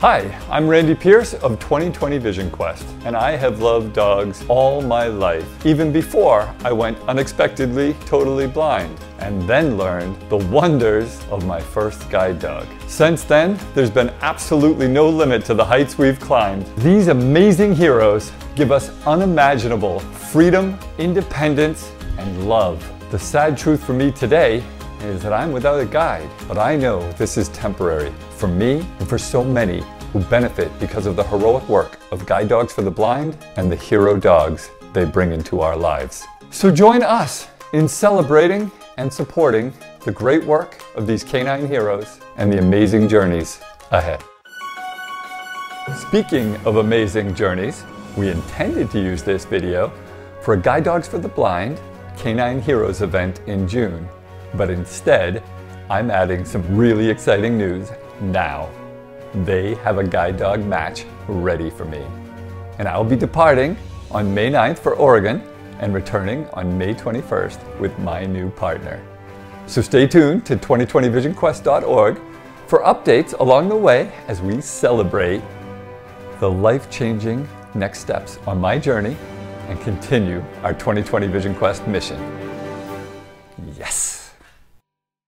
Hi, I'm Randy Pierce of 2020 Vision Quest, and I have loved dogs all my life, even before I went unexpectedly totally blind and then learned the wonders of my first guide dog. Since then, there's been absolutely no limit to the heights we've climbed. These amazing heroes give us unimaginable freedom, independence, and love. The sad truth for me today is that I'm without a guide, but I know this is temporary for me and for so many who benefit because of the heroic work of Guide Dogs for the Blind and the hero dogs they bring into our lives. So join us in celebrating and supporting the great work of these canine heroes and the amazing journeys ahead. Speaking of amazing journeys, we intended to use this video for a Guide Dogs for the Blind Canine Heroes event in June. But instead, I'm adding some really exciting news now. They have a guide dog match ready for me. And I'll be departing on May 9th for Oregon and returning on May 21st with my new partner. So stay tuned to 2020visionquest.org for updates along the way as we celebrate the life-changing next steps on my journey and continue our 2020 Vision Quest mission. Yes!